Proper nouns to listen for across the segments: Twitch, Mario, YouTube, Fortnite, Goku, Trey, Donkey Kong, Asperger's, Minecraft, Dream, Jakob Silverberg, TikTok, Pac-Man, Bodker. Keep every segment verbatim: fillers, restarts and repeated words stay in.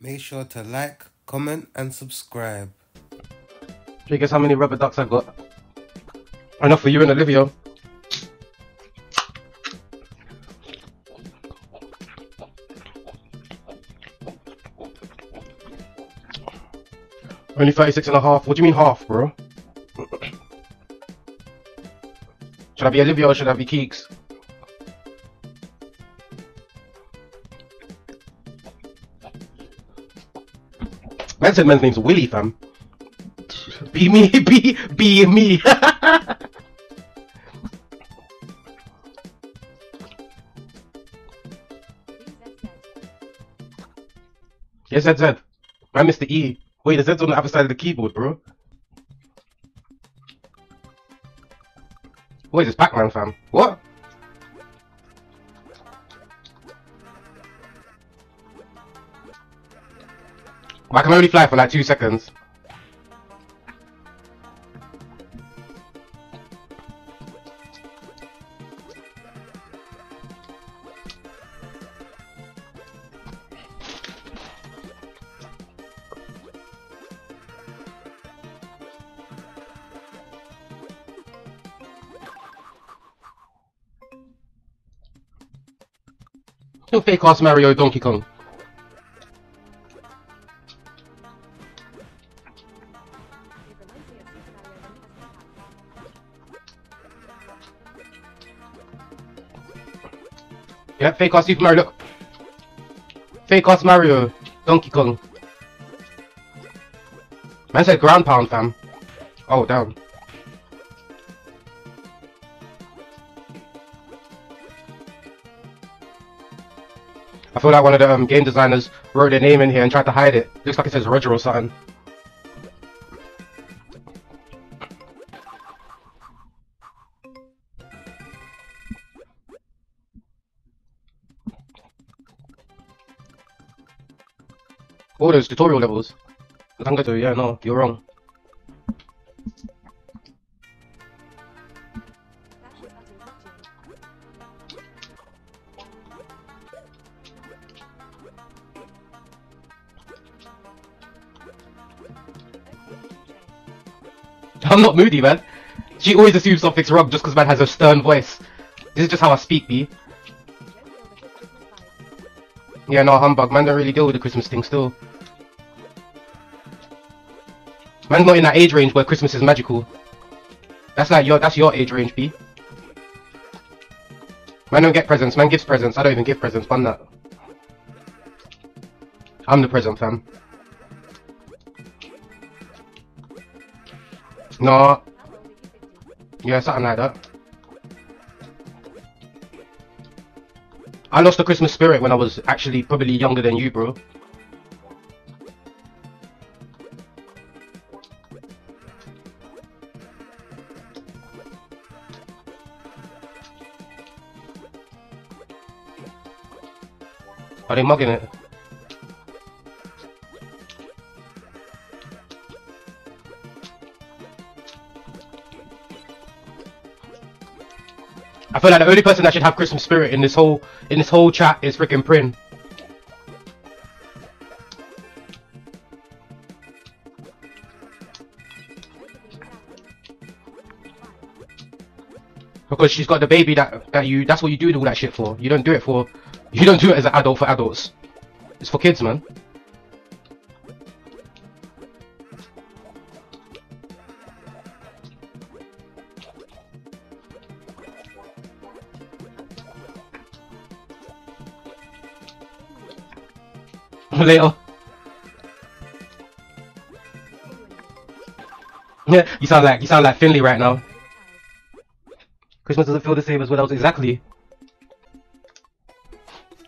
Make sure to like, comment and subscribe. Should you guess how many rubber ducks I've got? Enough for you and Olivia. Only thirty-six and a half. What do you mean half, bro? Should I be Olivia or should I be Keeks? Man said man's name's Willie, fam. Be me, be, be me. Yes, Z Z. I missed the E. Wait, the Z's on the other side of the keyboard, bro. What is this, Pac-Man, fam? What? I can only fly for like two seconds. Fake ass Mario Donkey Kong. Yeah, fake ass Super Mario. Look, fake ass Mario Donkey Kong. Man said ground pound, fam. Oh, damn. I feel like one of the um, game designers wrote their name in here and tried to hide it. Looks like it says Roger or something. All those tutorial levels. I'm going to, yeah, no, you're wrong. I'm not moody, man. She always assumes something's wrong just because man has a stern voice. This is just how I speak, B. Yeah, no, humbug. Man don't really deal with the Christmas thing still. Man's not in that age range where Christmas is magical. That's like your, that's your age range, B. Man don't get presents. Man gives presents. I don't even give presents. Bun that. I'm the present, fam. No. Yeah, something like that. I lost the Christmas spirit when I was actually probably younger than you, bro. Are they mugging it? I feel like the only person that should have Christmas spirit in this whole in this whole chat is freaking Prin. Because she's got the baby that, that you that's what you do all that shit for. You don't do it for you don't do it as an adult for adults. It's for kids, man. Later. Yeah, you sound like you sound like Finley right now. Christmas doesn't feel the same as what else exactly.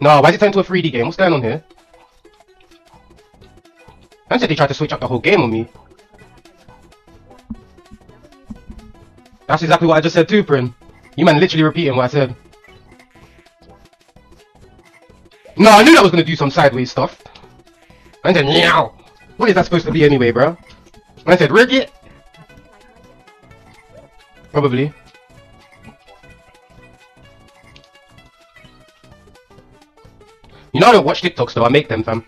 No, why did it turn into a three D game? What's going on here? I said they tried to switch up the whole game on me. That's exactly what I just said too, Prin. You man literally repeating what I said. No, I knew that was gonna do some sideways stuff. I said, meow. What is that supposed to be anyway, bro? I said, rig it. Probably. You know I don't watch TikToks though, I make them, fam.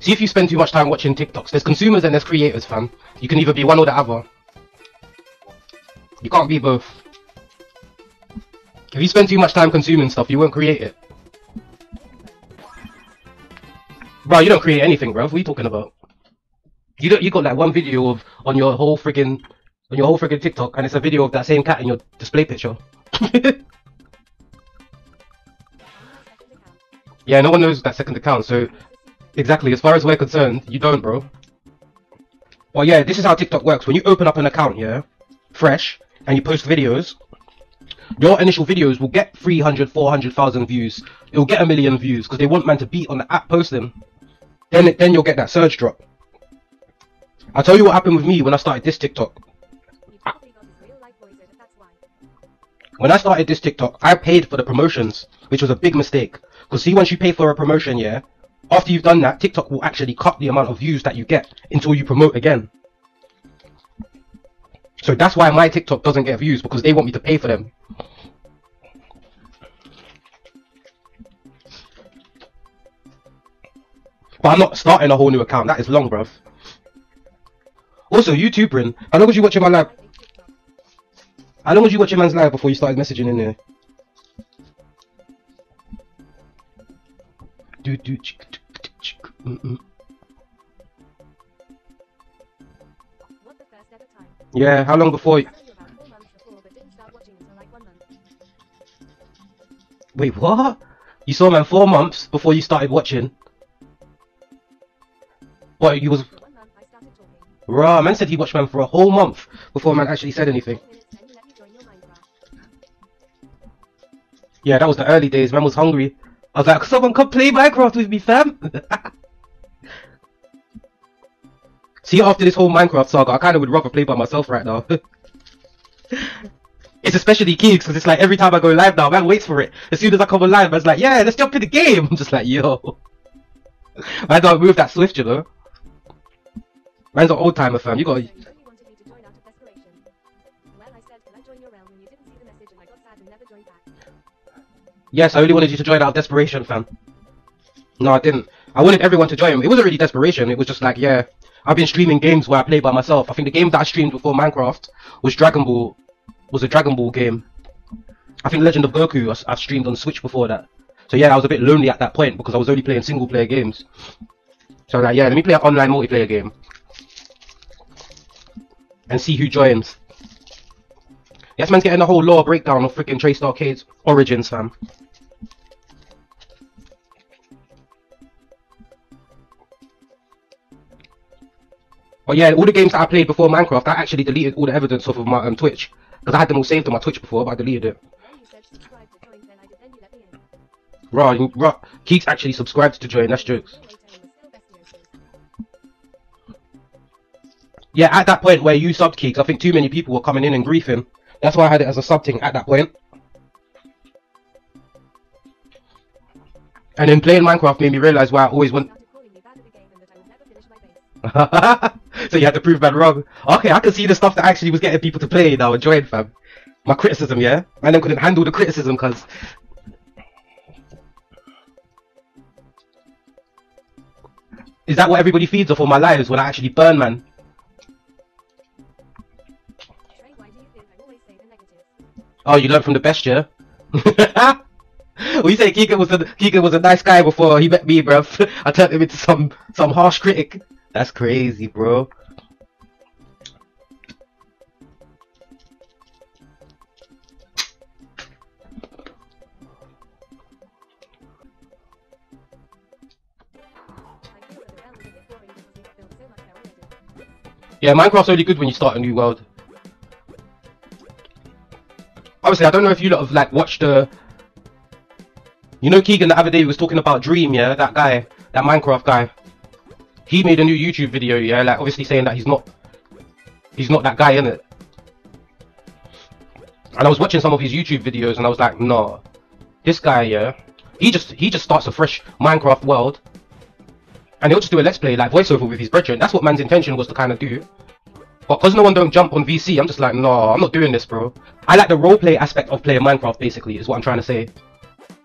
See if you spend too much time watching TikToks. There's consumers and there's creators, fam. You can either be one or the other. You can't be both. If you spend too much time consuming stuff, you won't create it. Bro, you don't create anything, bro. What are you talking about? You don't. You got like one video of on your whole friggin' on your whole friggin' TikTok, and it's a video of that same cat in your display picture. Yeah, no one knows that second account. So exactly, as far as we're concerned, you don't, bro. Well, yeah, this is how TikTok works. When you open up an account, yeah, fresh, and you post videos, your initial videos will get three hundred, four hundred thousand views. It'll get a million views because they want man to beat on the app posting. Then, then you'll get that surge drop. I'll tell you what happened with me when I started this TikTok. I, when I started this TikTok, I paid for the promotions, which was a big mistake. Because see, once you pay for a promotion, yeah, after you've done that, TikTok will actually cut the amount of views that you get until you promote again. So that's why my TikTok doesn't get views, because they want me to pay for them. But I'm not starting a whole new account. That is long, bruv. Also, YouTube, Bryn, how long was you watching my live? How long was you watching man's live before you started messaging in there? Do do chick chick chick. Yeah, how long before? Wait, what? You saw man four months before you started watching? What, you was? Rah, man said he watched man for a whole month before man actually said anything. Yeah, that was the early days. Man was hungry. I was like, someone come play Minecraft with me, fam. See, after this whole Minecraft saga, I kind of would rather play by myself right now. It's especially Keeks, because it's like every time I go live now, man waits for it. As soon as I come live, man's like, yeah, let's jump in the game. I'm just like, yo. I don't move that swift, you know. Man's an old timer, fam. You got. Yes, I only wanted you to join out of desperation, fam. No, I didn't. I wanted everyone to join. It wasn't really desperation. It was just like, yeah, I've been streaming games where I play by myself. I think the game that I streamed before Minecraft was Dragon Ball. Was a Dragon Ball game. I think Legend of Goku. I've streamed on Switch before that. So yeah, I was a bit lonely at that point because I was only playing single player games. So I was like, yeah, let me play an online multiplayer game and see who joins. Yes, man's getting the whole lore breakdown of freaking Treystarcade's origins, fam. But yeah, all the games that I played before Minecraft, I actually deleted all the evidence off of my um, Twitch. Because I had them all saved on my Twitch before, but I deleted it. Raw, raw. Keeks actually subscribed to join, that's jokes. Yeah, at that point where you subbed, Keeks, I think too many people were coming in and griefing. That's why I had it as a sub thing at that point. And then playing Minecraft made me realise why I always want... So you had to prove man wrong. Okay, I can see the stuff that actually was getting people to play now and join, fam. My criticism, yeah? Man, them couldn't handle the criticism, cuz... Is that what everybody feeds off all my lives when I actually burn, man? Oh, you learned from the best, yeah? Well, you say Keegan was a Keegan was a nice guy before he met me, bruv. I turned him into some some harsh critic. That's crazy, bro. Yeah, Minecraft's only good when you start a new world. Obviously, I don't know if you lot have like watched the. Uh... You know, Keegan the other day was talking about Dream, yeah, that guy, that Minecraft guy. He made a new YouTube video, yeah, like obviously saying that he's not, he's not that guy, innit. And I was watching some of his YouTube videos, and I was like, nah, this guy, yeah, he just he just starts a fresh Minecraft world, and he'll just do a let's play like voiceover with his brethren. That's what man's intention was to kind of do. But because no one don't jump on V C, I'm just like, nah, I'm not doing this, bro. I like the roleplay aspect of playing Minecraft, basically, is what I'm trying to say.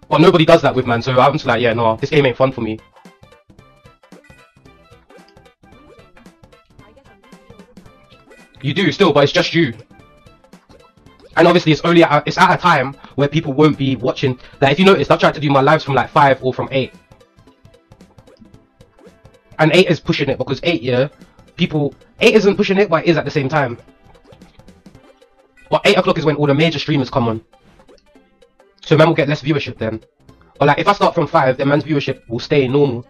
But nobody does that with man, so I'm just like, yeah, no, this game ain't fun for me. You do still, but it's just you. And obviously, it's only at, it's at a time where people won't be watching. Like, if you notice, I've tried to do my lives from like five or from eight. And eight is pushing it, because eight, yeah, people, eight isn't pushing it, but it is at the same time. But eight o'clock is when all the major streamers come on. So man will get less viewership then. But like, if I start from five, then man's viewership will stay normal.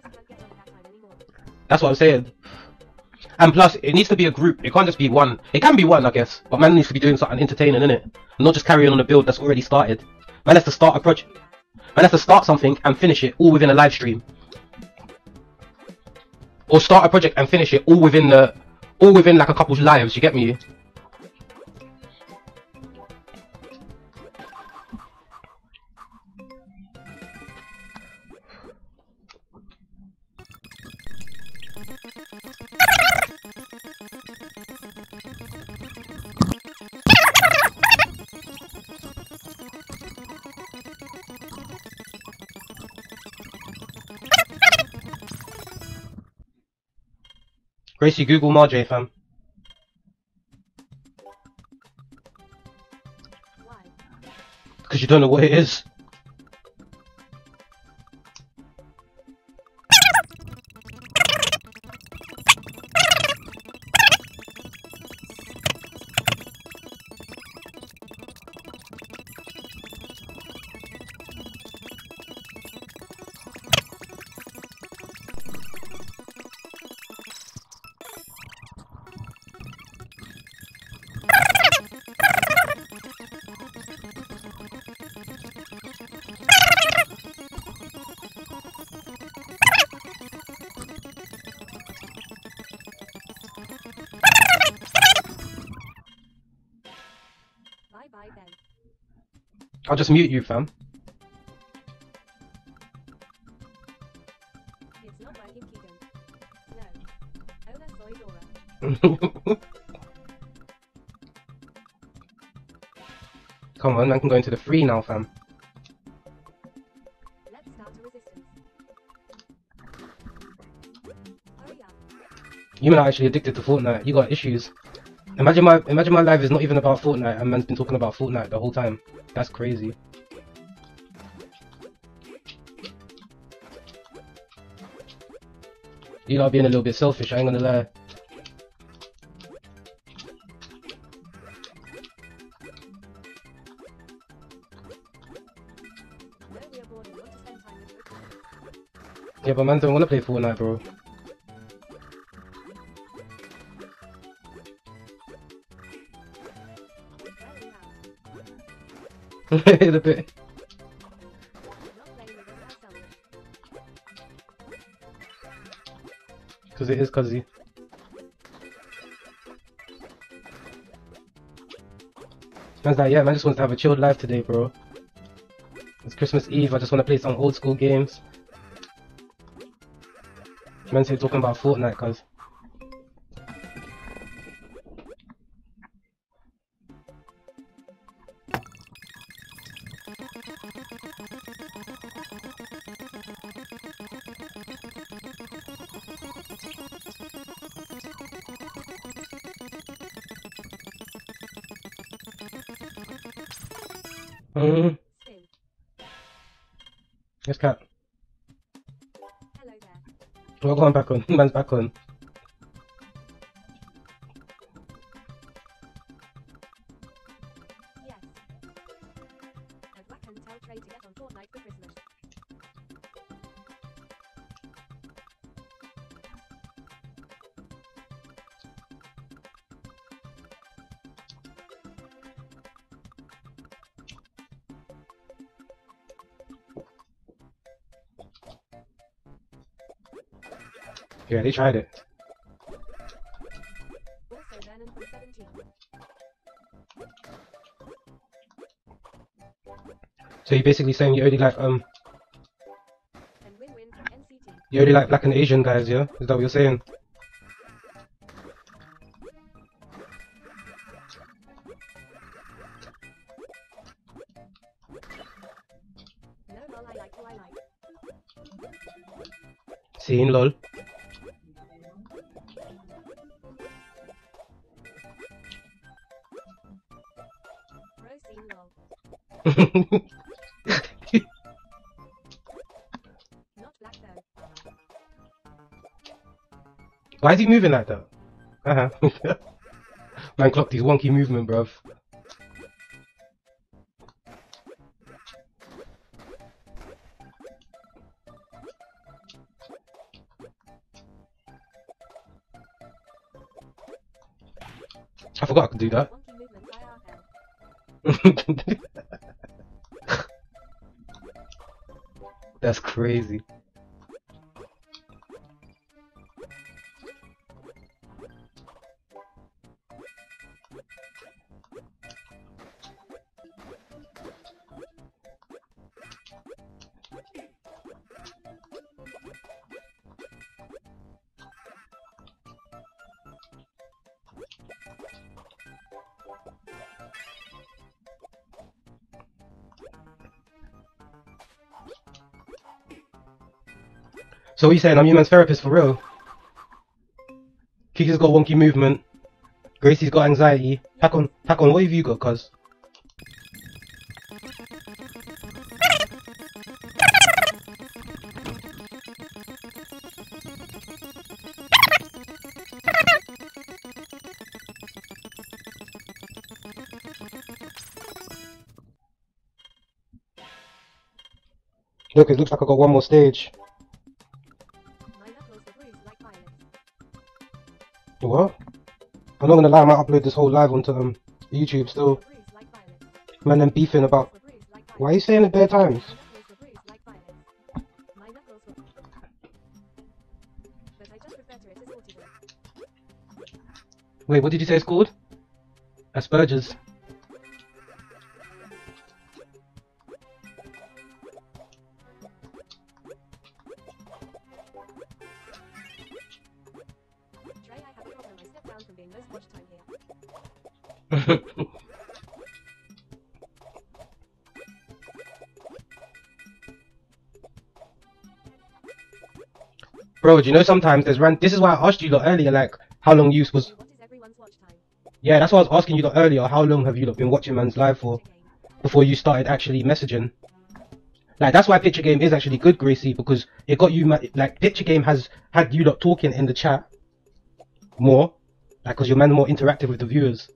That's what I'm saying. And plus, it needs to be a group. It can't just be one. It can be one, I guess. But man needs to be doing something entertaining, innit? And not just carrying on a build that's already started. Man has to start a project. Man has to start something and finish it all within a live stream. Or start a project and finish it all within the, all within like a couple's lives. You get me? Gracie, Google Marjay, fam. Because you don't know what it is. I'll just mute you, fam. It's not working, Keegan. No. Oh, that's come on, man can go into the free now, fam. Let's start a resistance. Hurry up. You men are actually addicted to Fortnite. You got issues. Imagine my imagine my life is not even about Fortnite, and man's been talking about Fortnite the whole time. That's crazy. You lot being a little bit selfish, I ain't gonna lie. Yeah, but man don't wanna play Fortnite, bro. A bit. Because it is cozy. Man's like, yeah, man just wants to have a chilled life today, bro. It's Christmas Eve, I just want to play some old school games. Man's here talking about Fortnite, cuz. Yes, cat. Hello there. Well, go on, back on. Man's back on. Yes. And whack and tell Trey to get on Fortnite for Christmas. Yeah, they tried it. So you're basically saying you only like um you only like black and Asian guys, yeah? Is that what you're saying? No, lol, I like who I like. Seen lol. Why is he moving like that? Uh huh. Man clocked his wonky movement, bruv. I forgot I could do that. That's crazy. So what are you saying? I'm your man's therapist for real. Kiki's got wonky movement. Gracie's got anxiety. Pack on, pack on, what have you got, cuz? Look, it looks like I got one more stage. What? I'm not gonna lie, I might upload this whole live onto um, YouTube still. Man, I'm beefing about. Why are you saying it bare times? Wait, what did you say it's called? Asperger's. Bro, do you know sometimes there's ran this is why I asked you lot earlier, like how long use was. What is everyone's watch time? Yeah, that's why I was asking you lot earlier, how long have you lot been watching man's live for before you started actually messaging? Like that's why Picture Game is actually good, Gracie, because it got you like Picture Game has had you lot talking in the chat more, like because your man more interactive with the viewers.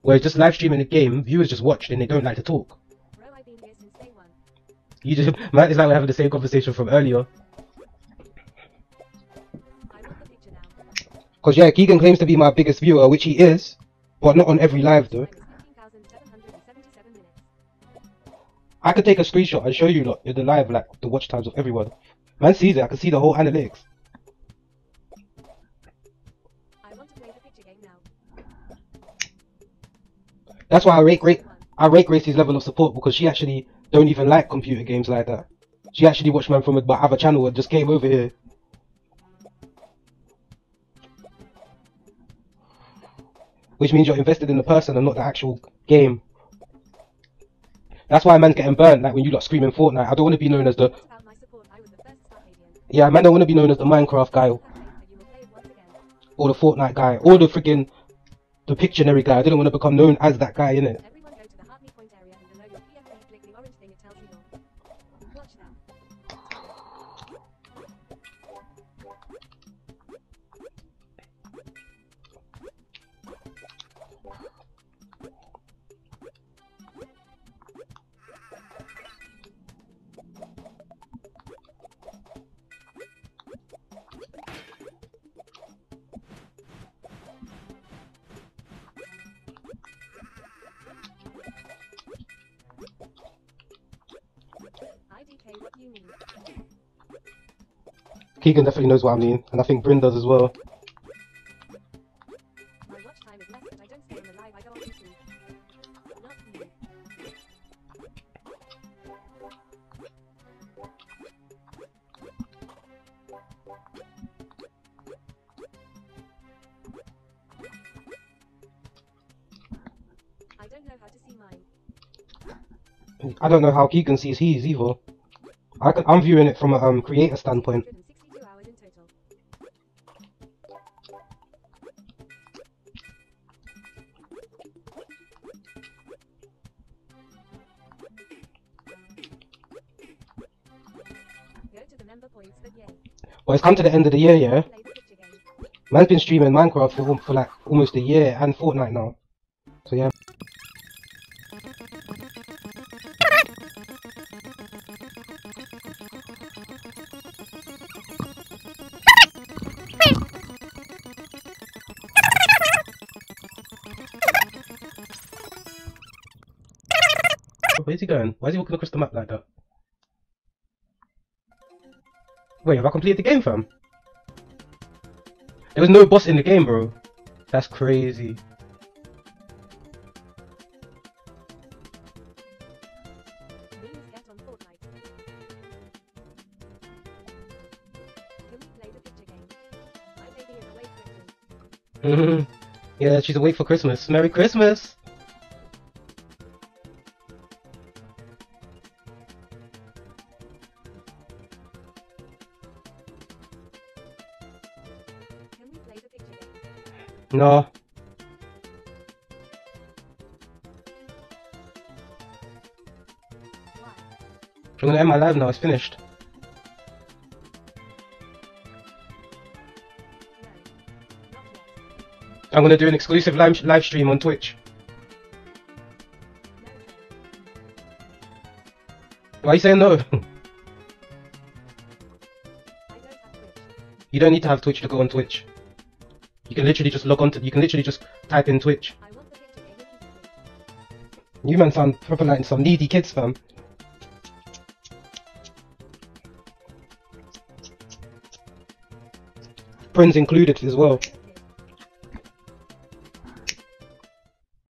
Whereas just live streaming a game, viewers just watch and they don't like to talk. Bro, I've been here since day one. You just man, it's like we're having the same conversation from earlier. Cause yeah, Keegan claims to be my biggest viewer, which he is, but not on every live though. I could take a screenshot and show you lot in the live like the watch times of everyone. Man sees it, I can see the whole analytics. I want to play the picture game now. That's why I rate rate I rate Gracie's level of support because she actually don't even like computer games like that. She actually watched man from my other channel and just came over here. Which means you're invested in the person and not the actual game. That's why man's getting burnt, like when you lot screaming Fortnite. I don't want to be known as the... Yeah, man don't want to be known as the Minecraft guy. Or the Fortnite guy. Or the friggin... The Pictionary guy. I didn't want to become known as that guy, innit? Keegan definitely knows what I mean, and I think Bryn does as well. My watch time is less, but I don't stay on the live, I go on YouTube. Not you. I don't know how to see mine. I don't know how Keegan sees his either. I can, I'm viewing it from a um, creator standpoint. Well, it's come to the end of the year, yeah? Man's been streaming Minecraft for, for like almost a year and Fortnite now. So yeah. Where's he going? Why is he walking across the map like that? Wait, have I completed the game, fam? There was no boss in the game, bro. That's crazy. Yeah, she's awake for Christmas. Merry Christmas! No. I'm gonna end my live now, it's finished. I'm gonna do an exclusive live, live stream on Twitch. Why are you saying no? You don't need to have Twitch to go on Twitch. You can literally just log on to. You can literally just type in Twitch. You man sound proper like some needy kids, fam. Friends included as well.